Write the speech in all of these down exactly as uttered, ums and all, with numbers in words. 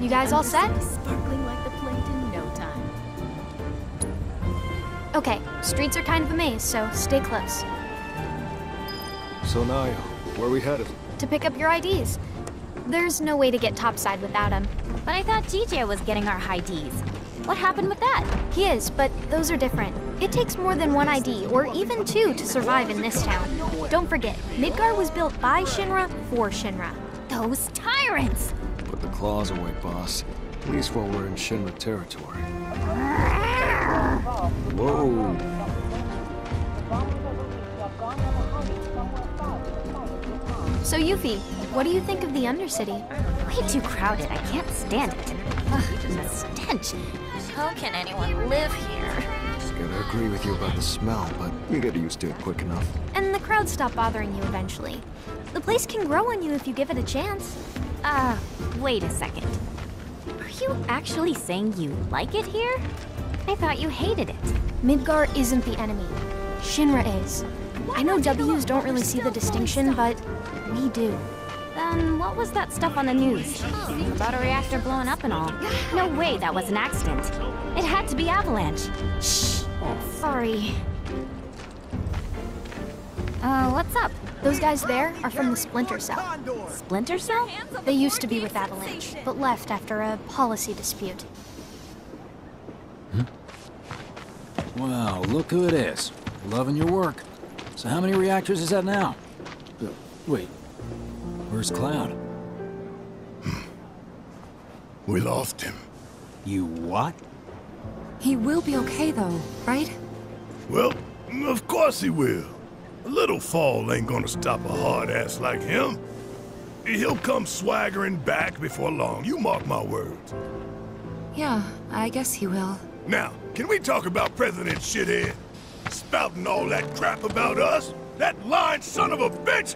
You guys all set? Sparkling like the plate in no time. Okay, streets are kind of a maze, so stay close. So Naya, where are we headed? To pick up your I Ds. There's no way to get topside without them. But I thought G J was getting our I Ds. What happened with that? He is, but those are different. It takes more than one I D, or even two, to survive in this town. Don't forget, Midgar was built by Shinra for Shinra. Those tyrants! Put the claws away, boss. At least while we're in Shinra territory. Whoa! So Yuffie, what do you think of the Undercity? Way too crowded, I can't stand it. Ugh, the stench. How can anyone live here? I agree with you about the smell, but you get used to it quick enough. And the crowd stop bothering you eventually. The place can grow on you if you give it a chance. Uh, wait a second. Are you actually saying you like it here? I thought you hated it. Midgar isn't the enemy. Shinra is. I know W's don't really see the distinction, but we do. Then what was that stuff on the news? About a reactor blowing up and all. No way that was an accident. It had to be Avalanche. Shh. Sorry. Uh, what's up? Those guys there are from the Splinter Cell. Splinter Cell? They used to be with Avalanche, but left after a policy dispute. Hmm? Wow, look who it is. Loving your work. So how many reactors is that now? Uh, wait. Where's Cloud? We lost him. You what? He will be okay though, right? Well, of course he will. A little fall ain't gonna stop a hard ass like him. He'll come swaggering back before long, you mark my words. Yeah, I guess he will. Now, can we talk about President Shithead? Spouting all that crap about us? That lying son of a bitch!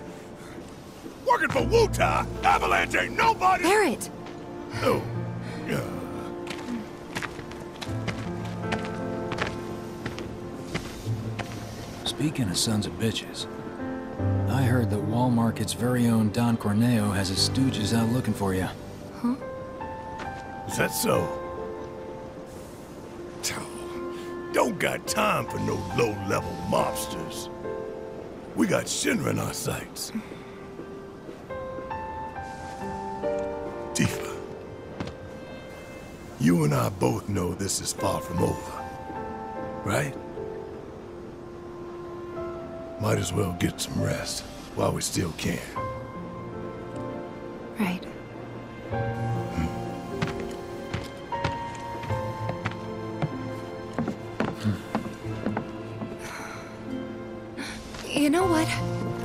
Working for Wutai, Avalanche ain't nobody! Bear it! Oh, yeah. Speaking of sons of bitches, I heard that Wall Market's very own Don Corneo has his stooges out looking for you. Huh? Is that so? Don't got time for no low-level mobsters. We got Shinra in our sights. Tifa, you and I both know this is far from over, right? Might as well get some rest while we still can. Right. Hmm. You know what?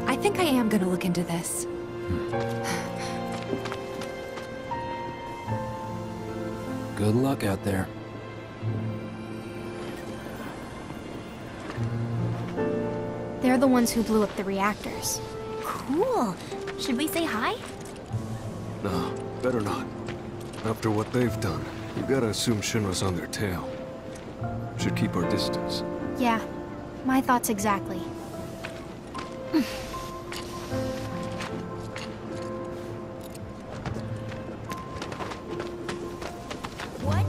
I think I am gonna look into this. Hmm. Good luck out there. They're the ones who blew up the reactors. Cool. Should we say hi? No, better not. After what they've done, you gotta assume Shinra's on their tail. Should keep our distance. Yeah, my thoughts exactly. What?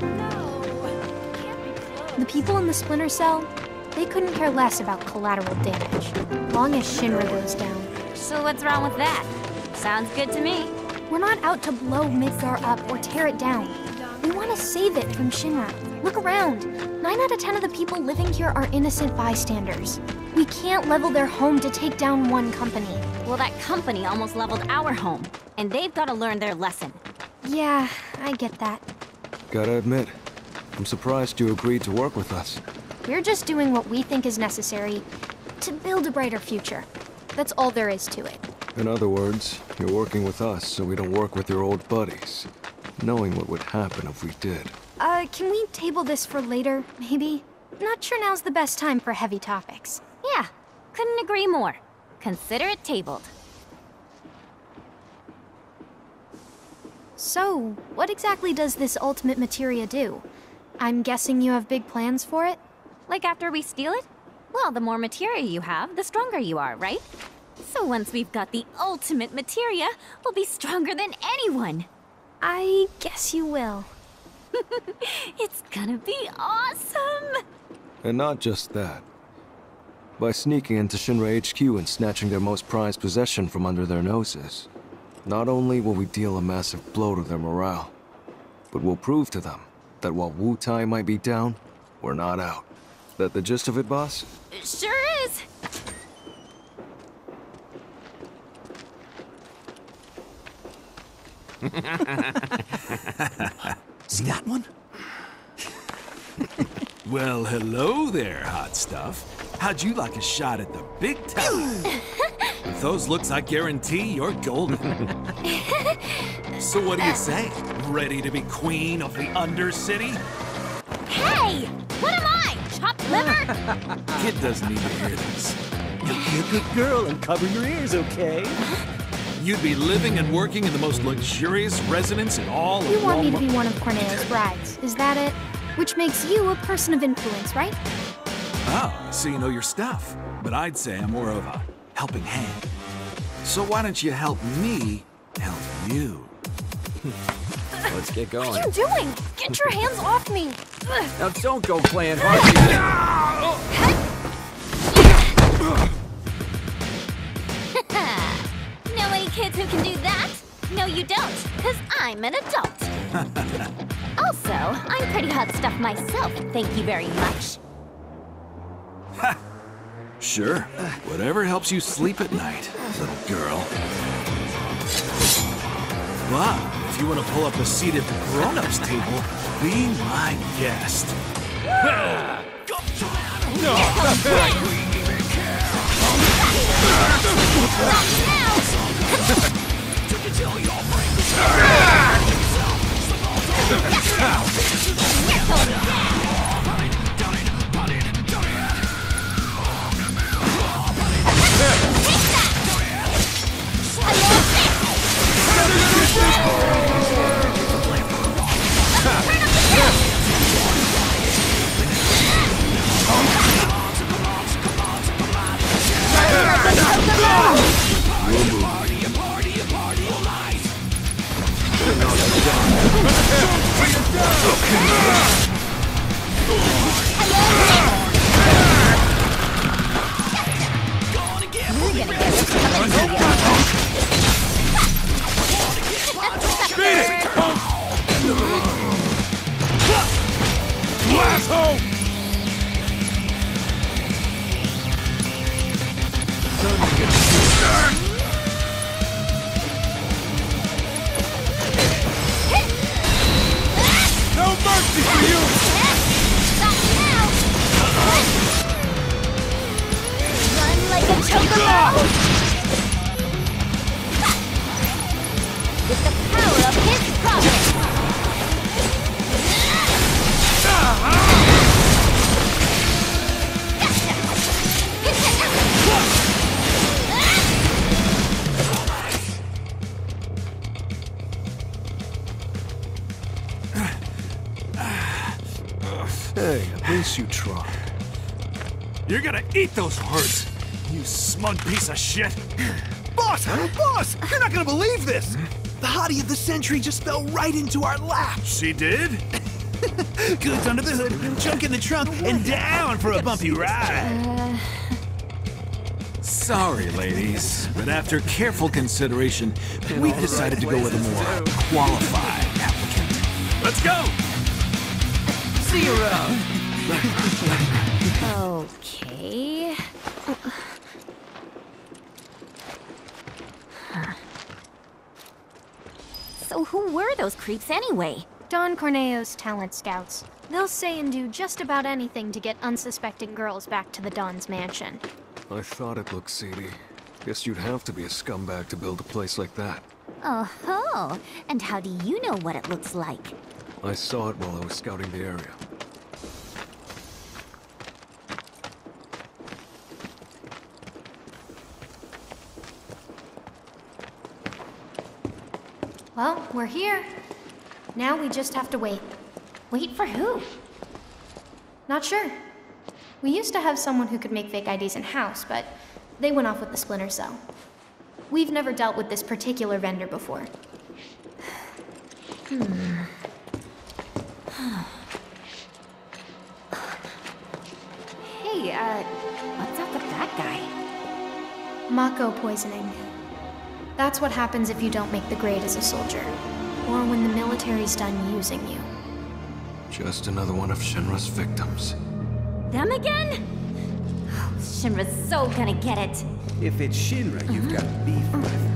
No. Can't be close. The people in the Splinter Cell, they couldn't care less about collateral damage, long as Shinra goes down. So what's wrong with that? Sounds good to me. We're not out to blow Midgar up or tear it down. We want to save it from Shinra. Look around. Nine out of ten of the people living here are innocent bystanders. We can't level their home to take down one company. Well, that company almost leveled our home, and they've got to learn their lesson. Yeah, I get that. Gotta admit, I'm surprised you agreed to work with us. We're just doing what we think is necessary to build a brighter future. That's all there is to it. In other words, you're working with us so we don't work with your old buddies, knowing what would happen if we did. Uh, can we table this for later, maybe? Not sure now's the best time for heavy topics. Yeah, couldn't agree more. Consider it tabled. So, what exactly does this ultimate materia do? I'm guessing you have big plans for it? Like after we steal it? Well, the more materia you have, the stronger you are, right? So once we've got the ultimate materia, we'll be stronger than anyone! I guess you will. It's gonna be awesome! And not just that. By sneaking into Shinra H Q and snatching their most prized possession from under their noses, not only will we deal a massive blow to their morale, but we'll prove to them that while Wutai might be down, we're not out. That the gist of it, boss? Sure is! See that one? Well, hello there, hot stuff. How'd you like a shot at the big time? With those looks, I guarantee you're golden. So what do you say? Ready to be queen of the Undercity? Hey! What am I? Chopped liver? Kid doesn't even hear this. You'll be a good girl and cover your ears, okay? You'd be living and working in the most luxurious residence in all of... You want me to be one of Corneo's brides, is that it? Which makes you a person of influence, right? Oh, so you know your stuff. But I'd say I'm more of a helping hand. So why don't you help me help you? Let's get going. What are you doing? Get your hands off me! Now don't go playing hard. Know any kids who can do that? No, you don't, because I'm an adult. Also, I'm pretty hot stuff myself, thank you very much. Ha! Sure. Whatever helps you sleep at night, little girl. Wow, if you want to pull up a seat at the grown-ups table, be my guest. No! Not now! Until your brain is hurt yourself, so I'll Don't get no mercy for you! Stop now! Run like a chocobo! With the power of his promise! Hey, at least you try. You're gonna eat those words, you smug piece of shit. Boss! Huh? Boss! You're not gonna believe this! The hottie of the century just fell right into our lap. She did? Goods under the hood, junk in the trunk, and down for a bumpy ride. Uh... Sorry, ladies, but after careful consideration, we've decided to go with a more qualified applicant. Let's go! See you around. Okay. Huh. So who were those creeps anyway? Don Corneo's talent scouts. They'll say and do just about anything to get unsuspecting girls back to the Don's mansion. I thought it looked seedy. Guess you'd have to be a scumbag to build a place like that. Oh-ho! And how do you know what it looks like? I saw it while I was scouting the area. Well, we're here. Now we just have to wait. Wait for who? Not sure. We used to have someone who could make fake I Ds in-house, but they went off with the Splinter Cell. We've never dealt with this particular vendor before. Hmm. Hey, uh, what's up with that guy? Mako poisoning. That's what happens if you don't make the grade as a soldier, or when the military's done using you. Just another one of Shinra's victims. Them again? Oh, Shinra's so gonna get it. If it's Shinra you've mm-hmm. got beef with,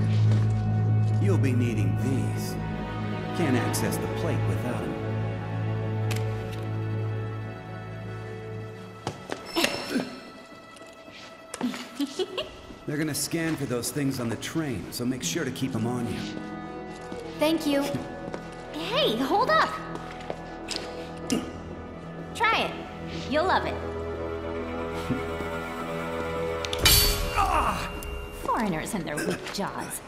you'll be needing these. Can't access the plate without them. They're gonna scan for those things on the train, so make sure to keep them on you. Thank you. Hey, hold up! Try it. You'll love it. Foreigners and their weak jaws.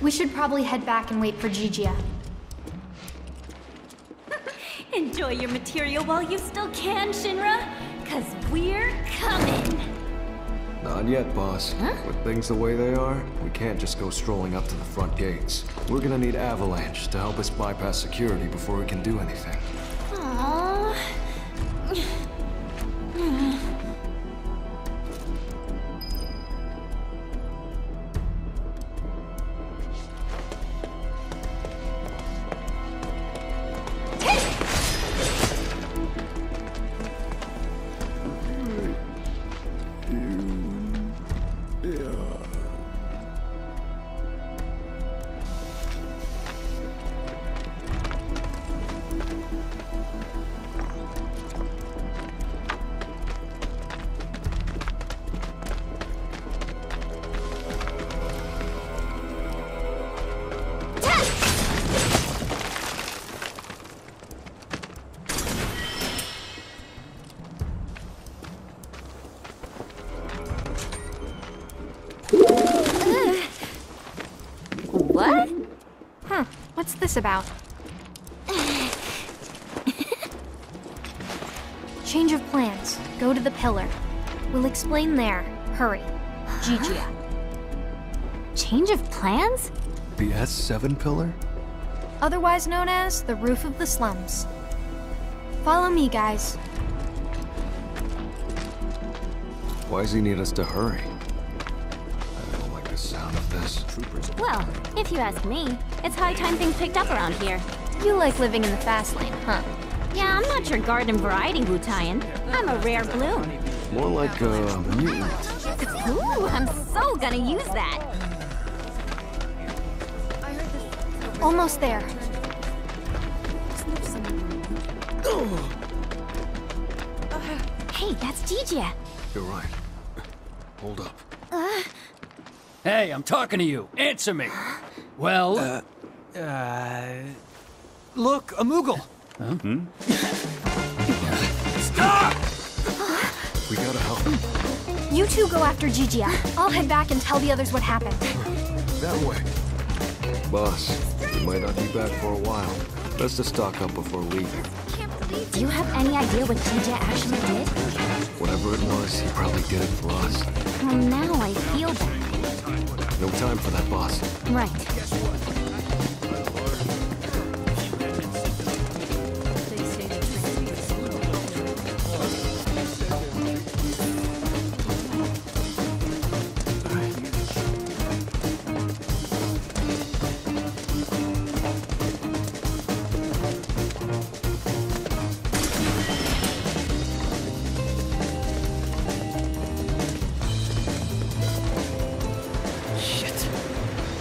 We should probably head back and wait for Gigia. Enjoy your material while you still can, Shinra, because we're coming. Not yet, boss. Huh? With things the way they are, we can't just go strolling up to the front gates. We're gonna need Avalanche to help us bypass security before we can do anything. Aww. About. Change of plans. Go to the pillar. We'll explain there. Hurry. Huh? Gigia. Change of plans? The S seven pillar? Otherwise known as the roof of the slums. Follow me, guys. Why does he need us to hurry? Sound of this. Well, if you ask me, it's high time things picked up around here. You like living in the fast lane, huh? Yeah, I'm not your garden variety Wutaian. I'm a rare bloom. More like a mutant. Ooh, I'm so gonna use that. Almost there. Hey, that's Gigia. You're right. Hold up. Uh, Hey, I'm talking to you. Answer me. Well, uh, uh look, a moogle. Huh? Hmm? Stop! We gotta help him. You two go after Gigia. I'll head back and tell the others what happened. That way. Boss, we might not be back for a while. Let's just stock up before leaving. Do you have any idea what Gigia actually did? Whatever it was, he probably did it for us. Well, now I feel bad. No time for that, boss. Right.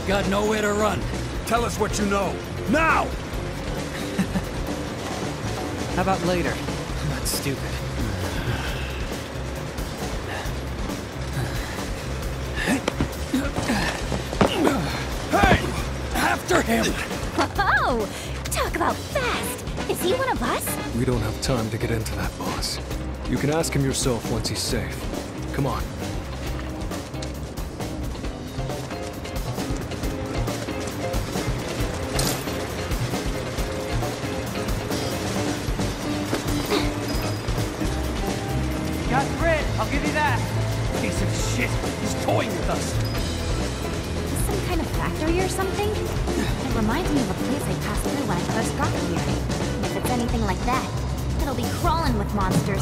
Got nowhere to run. Tell us what you know. Now! How about later? I'm not stupid. Hey! After him! Whoa! Talk about fast! Is he one of us? We don't have time to get into that, boss. You can ask him yourself once he's safe. Come on. shit! He's toying with us! Is this some kind of factory or something? It reminds me of a place I passed through when I first got here. If it's anything like that, it'll be crawling with monsters.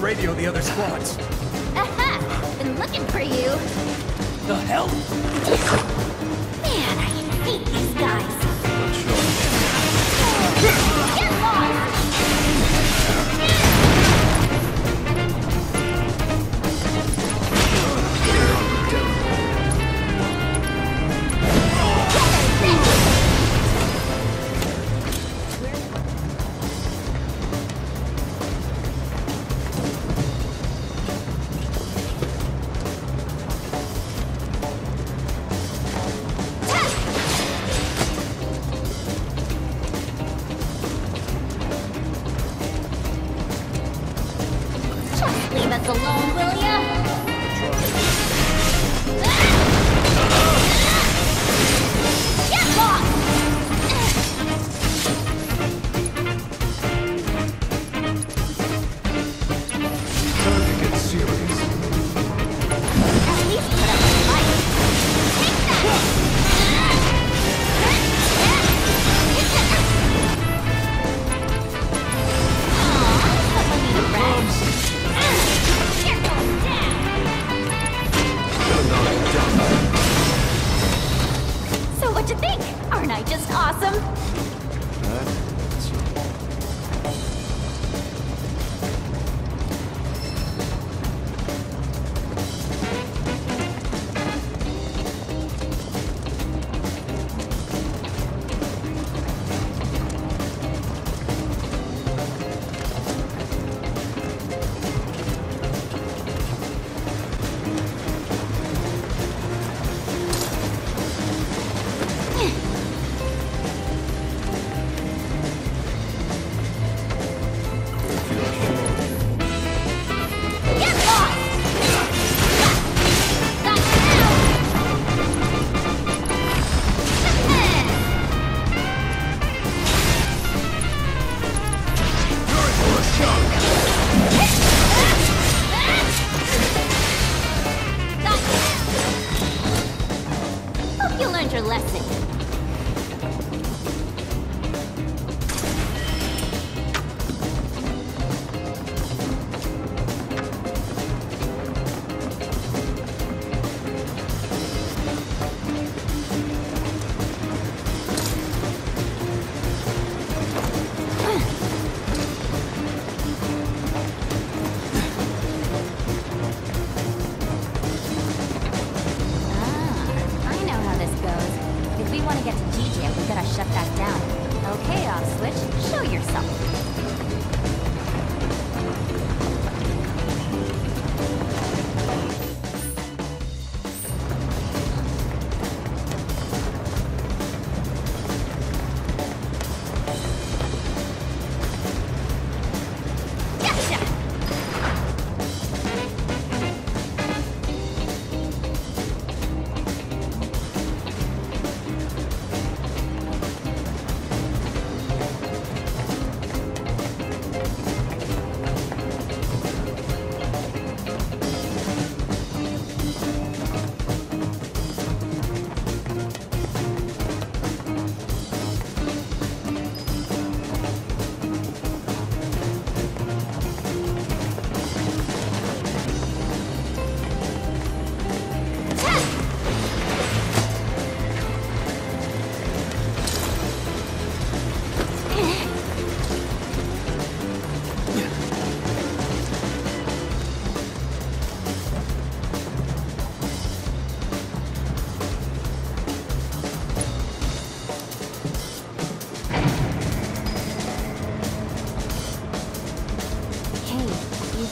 Radio the other squads. Aha! Been looking for you. The hell? Man, I hate these guys. Not sure. Get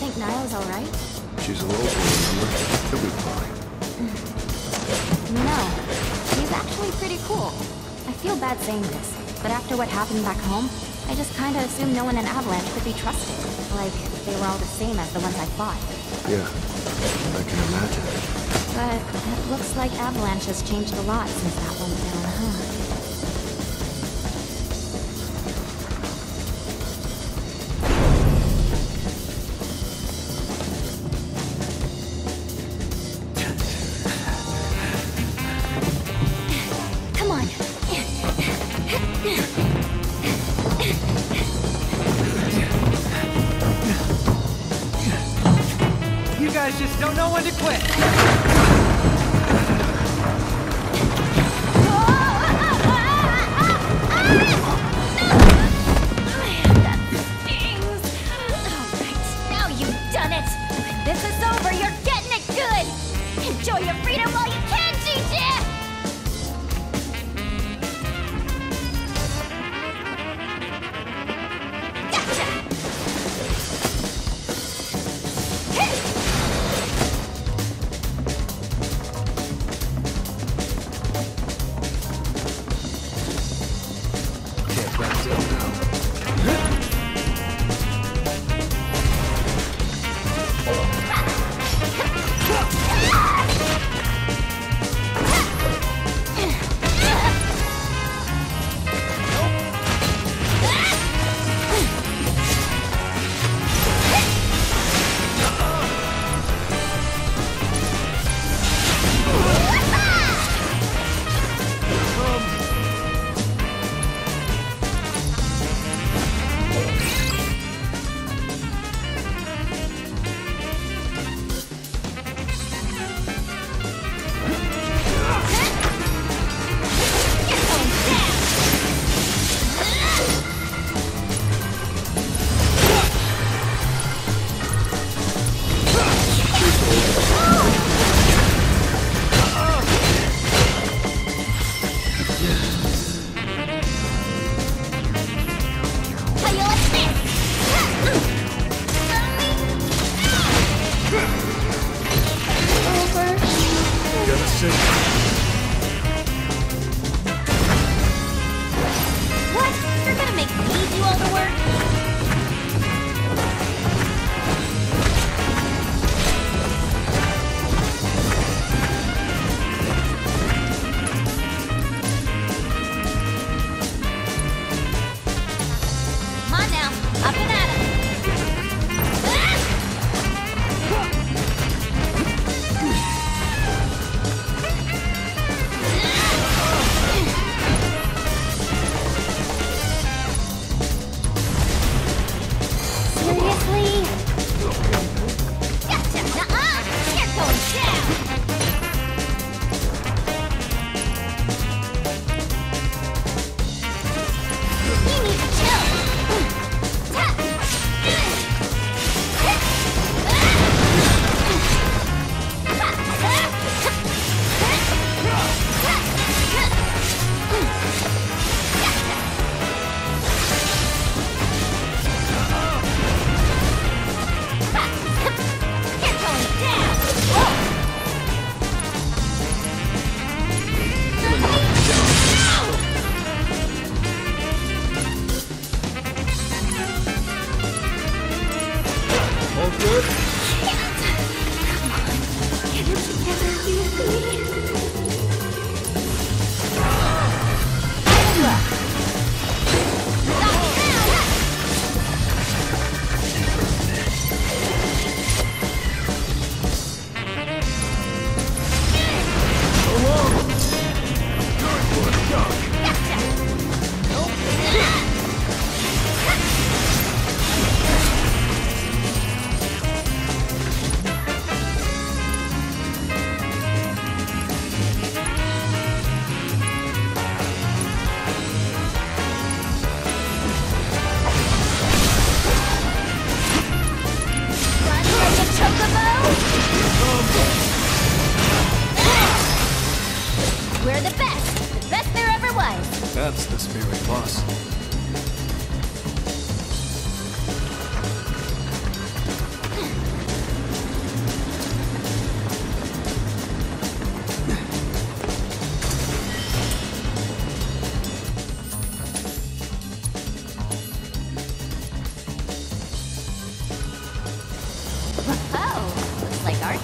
think Niall's all right? She's a local, remember? She'll be fine. No, she's actually pretty cool. I feel bad saying this, but after what happened back home, I just kinda assumed no one in Avalanche could be trusted. Like, they were all the same as the ones I fought. Yeah, I can imagine. But it looks like Avalanche has changed a lot since that one fell, huh?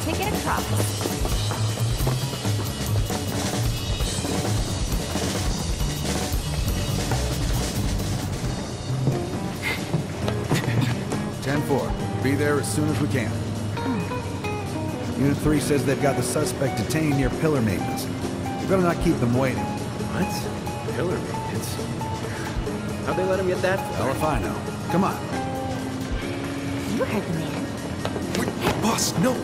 Take it across. ten four. Be there as soon as we can. Unit three says they've got the suspect detained near pillar maintenance. You better not keep them waiting. What? Pillar maintenance? How'd they let him get that far? Well, if I know. Come on. You heard the man. Wait, boss, no!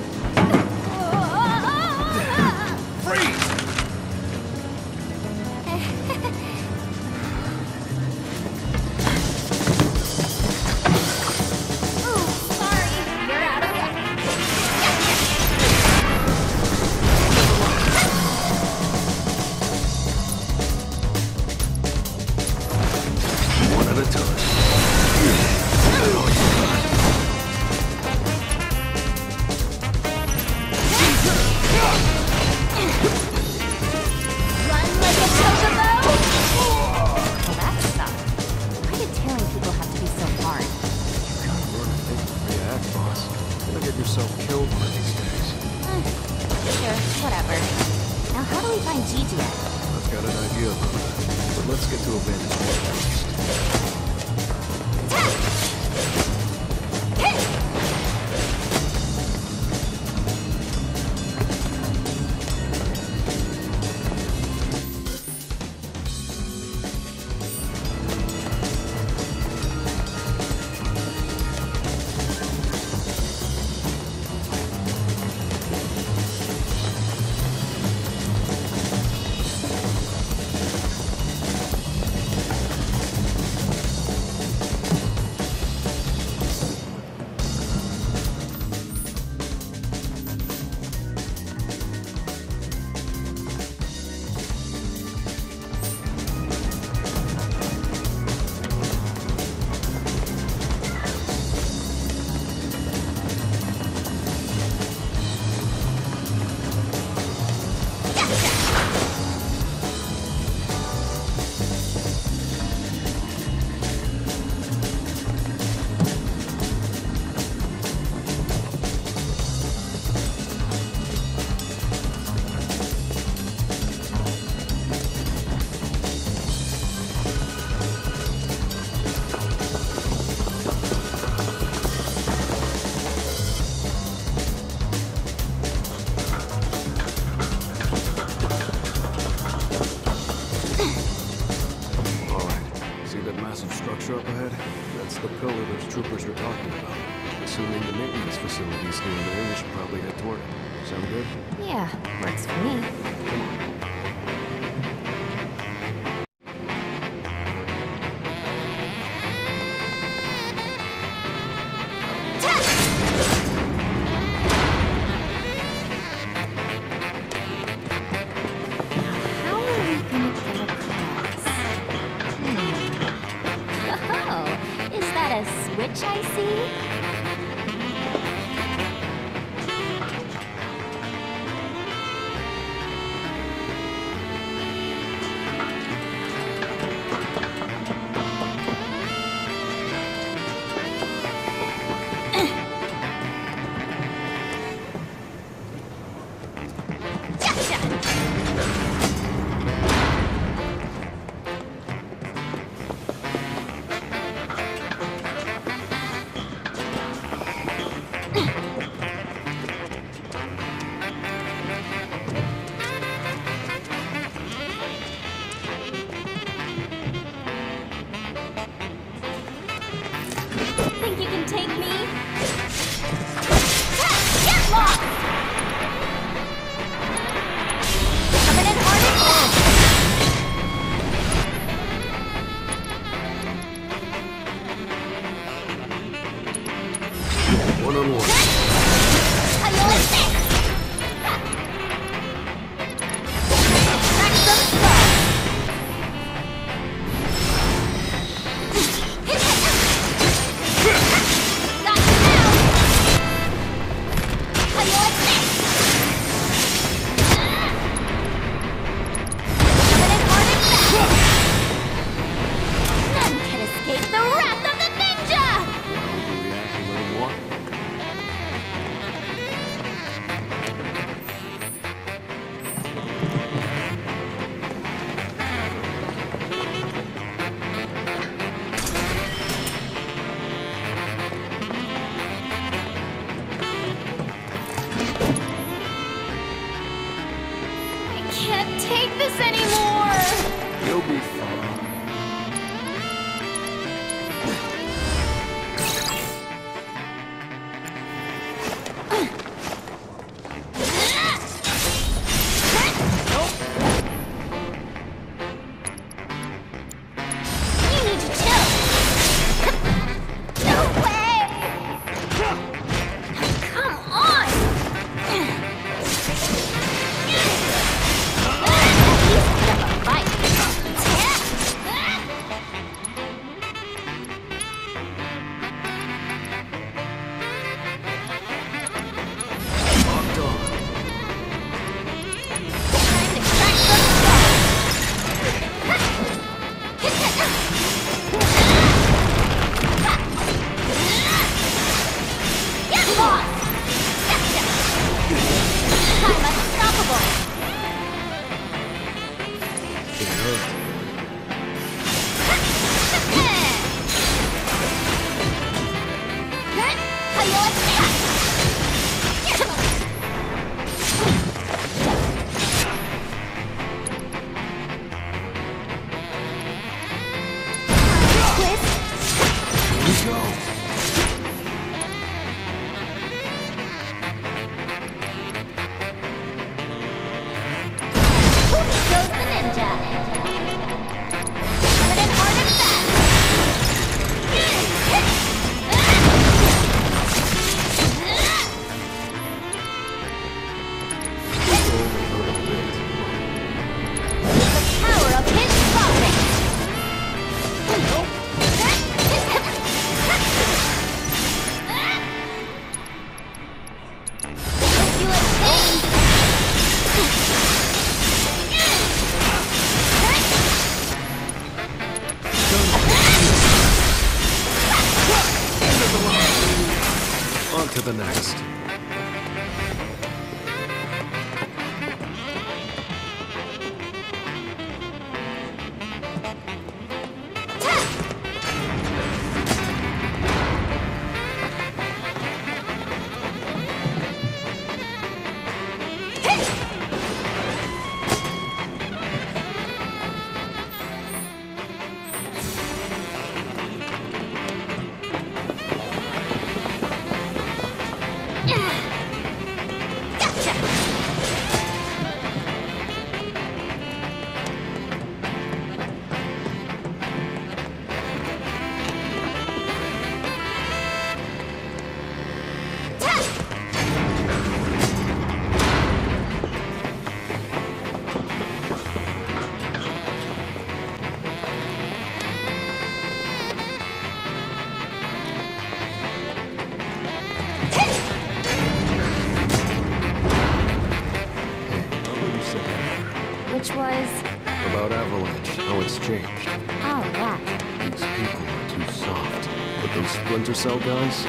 Splinter Cell guys?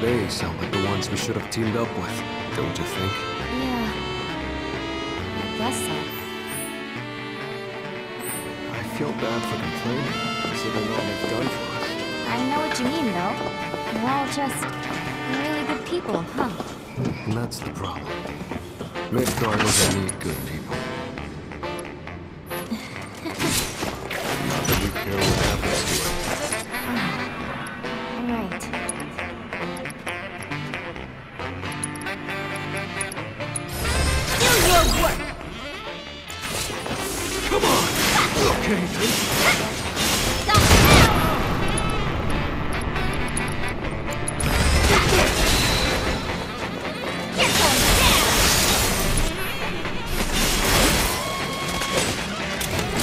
They sound like the ones we should have teamed up with, don't you think? Yeah, I guess so. I feel bad for complaining, considering all they've done for us. I know what you mean, though. We're all just really good people, huh? And that's the problem. Midgar doesn't need good people. Not that we care what happens to it.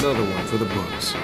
Another one for the books.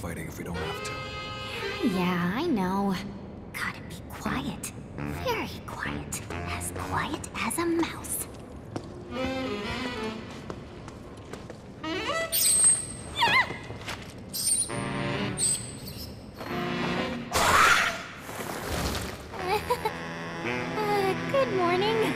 Fighting if we don't have to. Yeah, I know. Gotta be quiet. Very quiet. As quiet as a mouse. uh, good morning.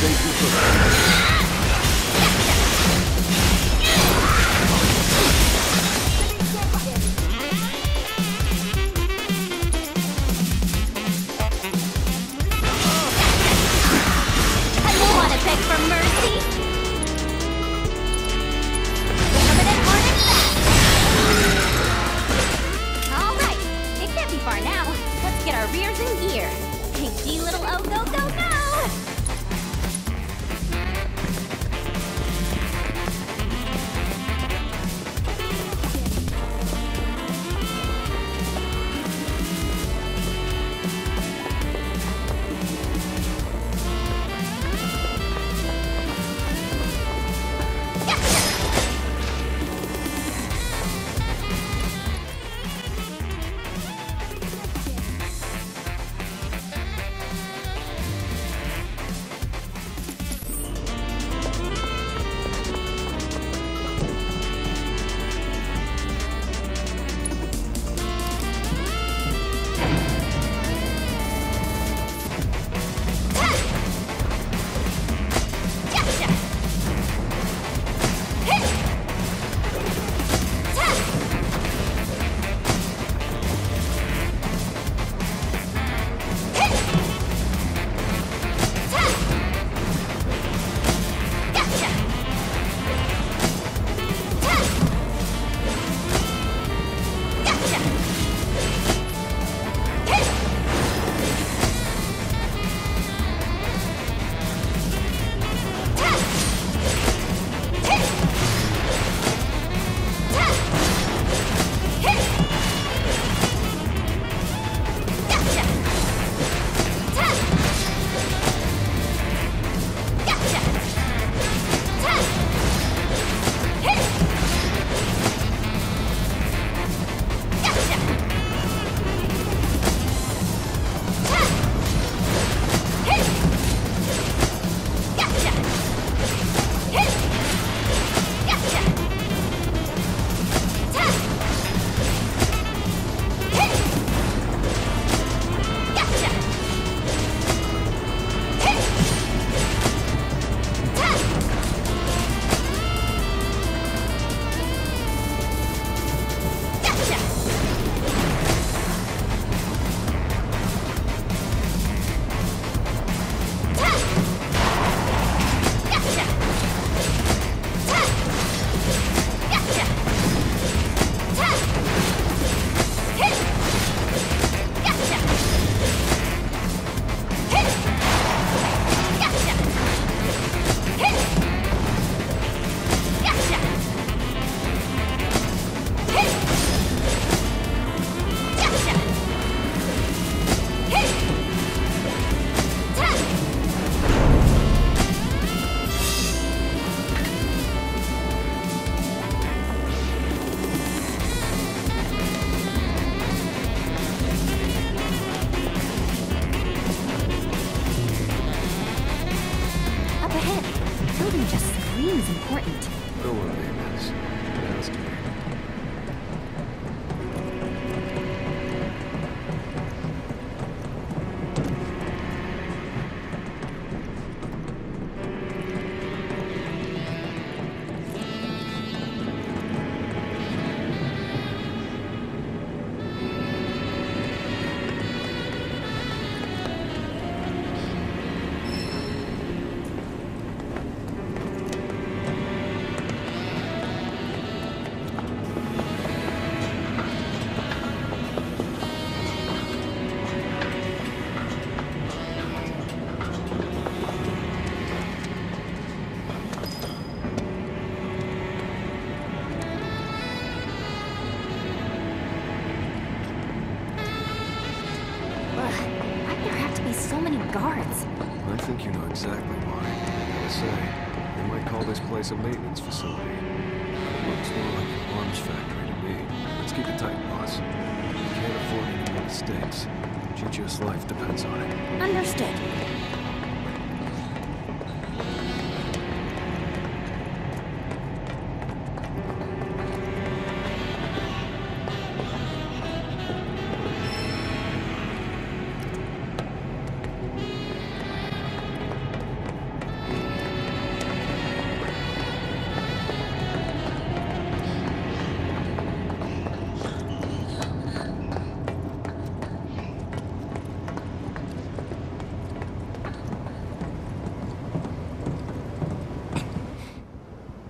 Thank you for that. team is important. Don't worry, miss. Ask me. A maintenance facility. It looks more like an arms factory to me. Let's keep it tight, boss. You can't afford any more mistakes. G G's life depends on it. Understood.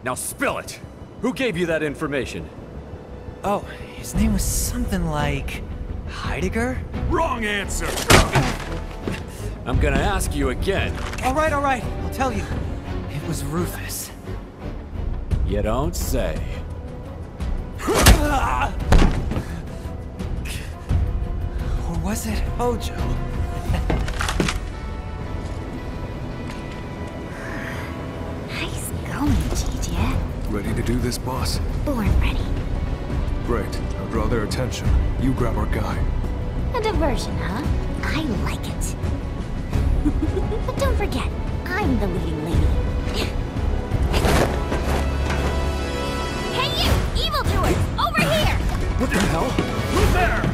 Now spill it! Who gave you that information? Oh, his name was something like... Heidegger? Wrong answer! I'm gonna ask you again. Alright, alright, I'll tell you. It was Rufus. You don't say. Or was it Hojo? Ready to do this, boss? Born ready. Great. I'll draw their attention. You grab our guy. A diversion, huh? I like it. But don't forget, I'm the leading lady. Hey, you! Evildoers! Over here! What the hell? Who's there?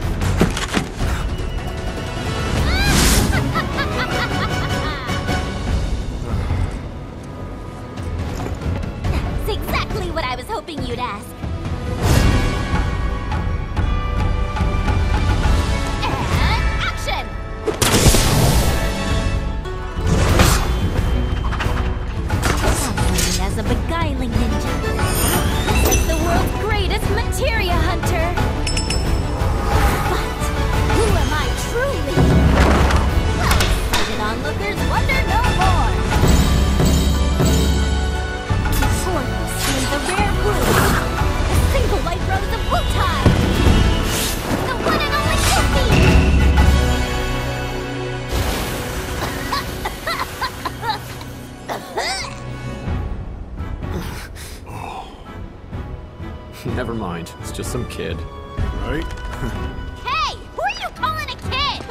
What I was hoping you'd ask. Never mind, it's just some kid. Right? Hey! Who are you calling a kid?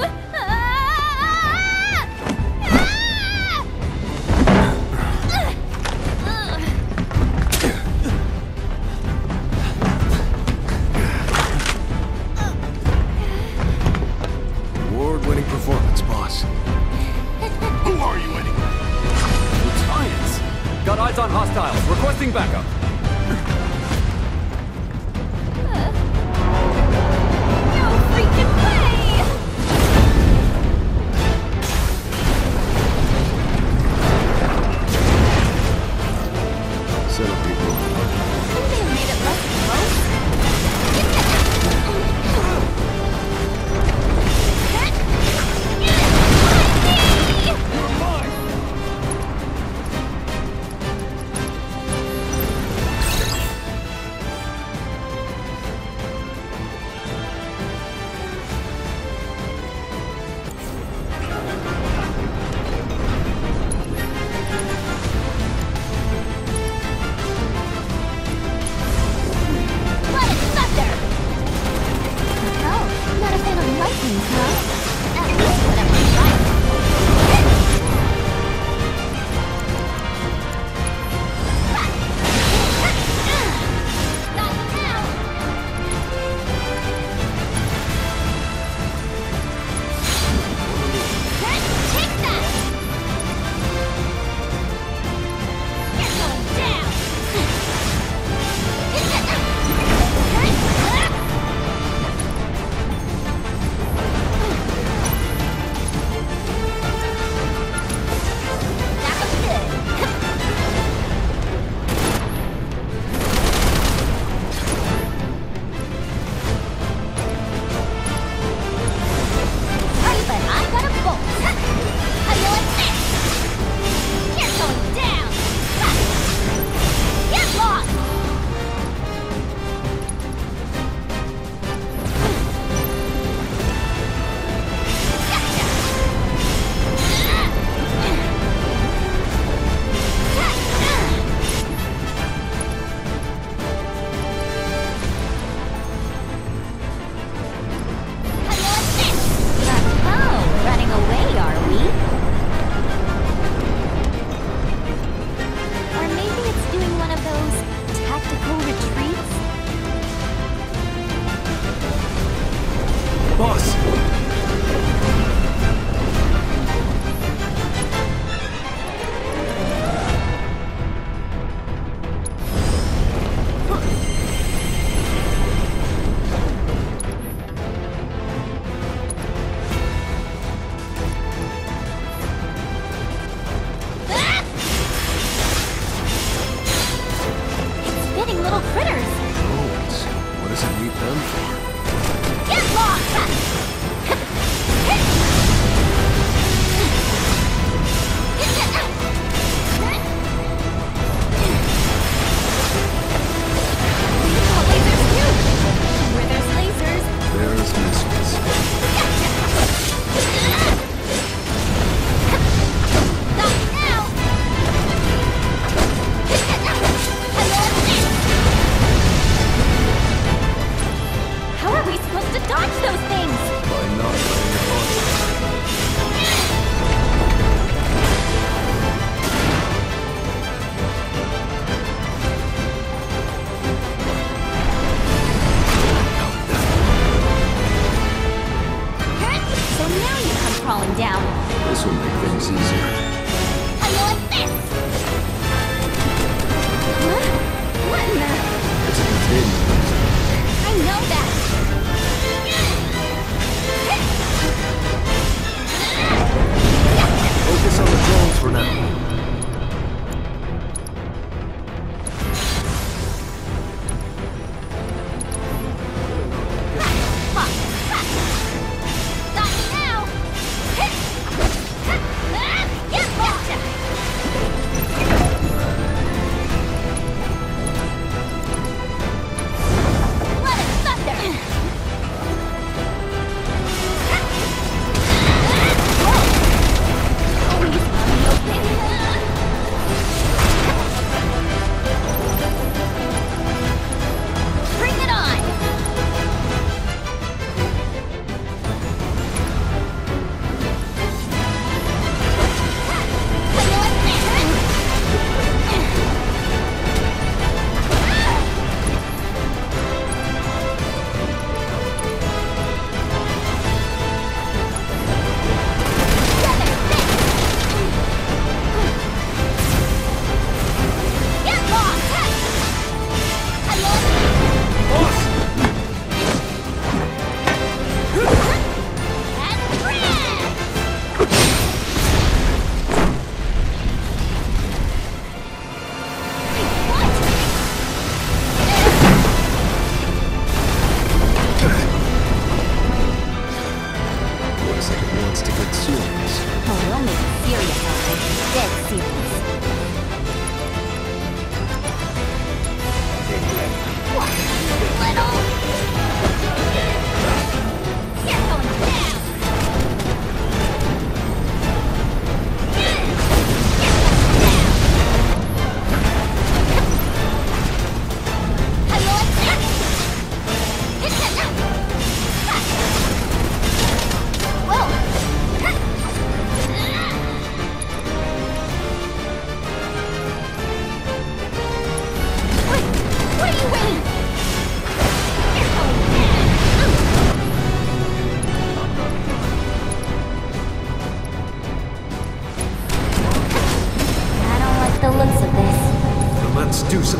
Award-winning performance, boss. Who are you anyway? Wutaians! Got eyes on hostiles, requesting backup. What a sucker!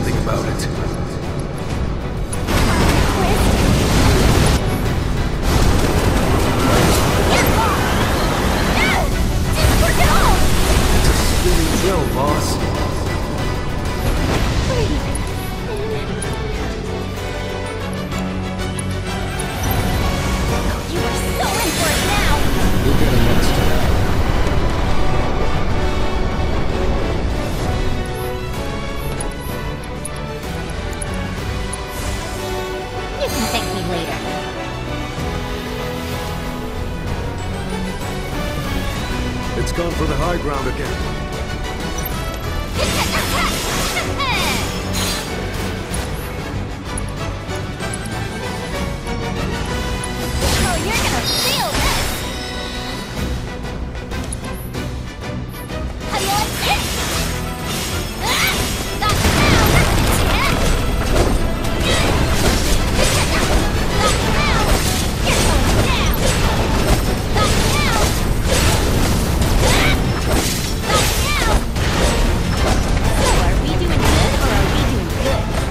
something about it. It's a spinning drill, boss. Oh, you are so in for it now. You're getting next to that. It's gone for the high ground again. Oh, you're gonna feel this! How do you like this?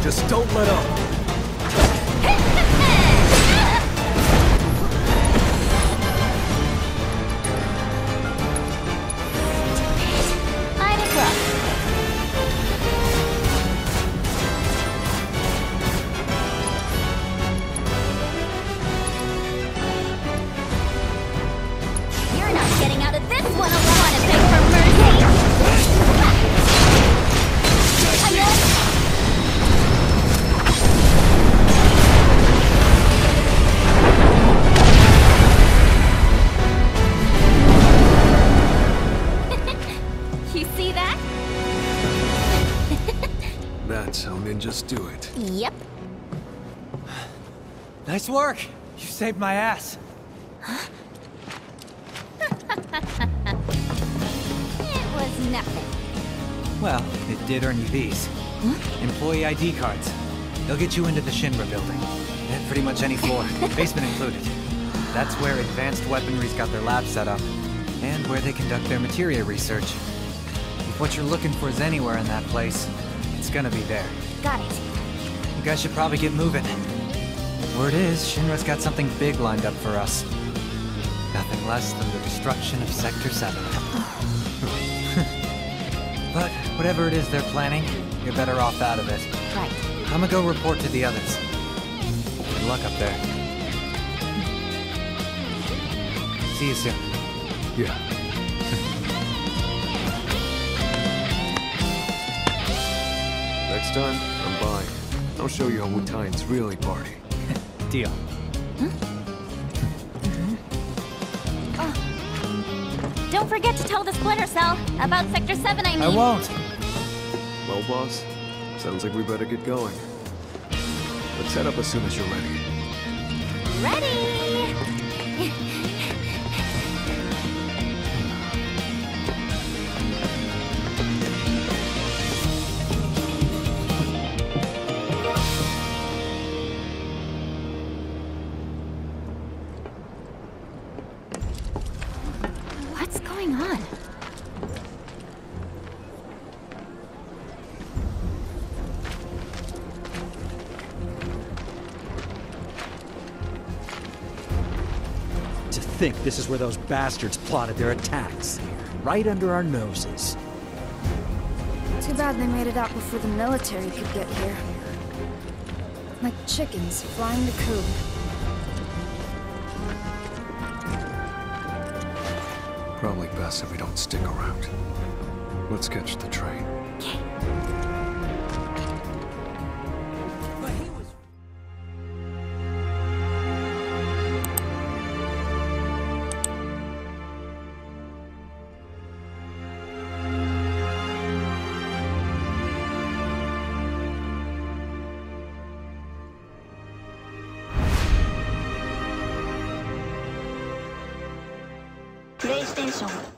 Just don't let up. Nine o'clock. You're not getting out of this one alone. I beg for mercy. Are you? That's how ninjas do it. Yep. Nice work! You saved my ass. Huh? It was nothing. Well, it did earn you these. Huh? Employee I D cards. They'll get you into the Shinra building. And pretty much any floor, basement included. That's where advanced weaponry's got their lab set up. And where they conduct their materia research. If what you're looking for is anywhere in that place, it's gonna be there. Got it. You guys should probably get moving. Word is, Shinra's got something big lined up for us. Nothing less than the destruction of Sector seven. But whatever it is they're planning, you're better off out of it. Right. I'm gonna go report to the others. Good luck up there. See you soon. Yeah. Next time, I'm buying. I'll show you how Wutaians really party. Deal. Huh? Mm-hmm. Oh. Don't forget to tell the Splinter Cell about Sector seven, I mean. I won't. Well, boss, sounds like we better get going. Let's head up as soon as you're ready. Ready! I think this is where those bastards plotted their attacks. Right under our noses. Too bad they made it out before the military could get here. Like chickens flying the coop. Probably best if we don't stick around. Let's catch the train. Station.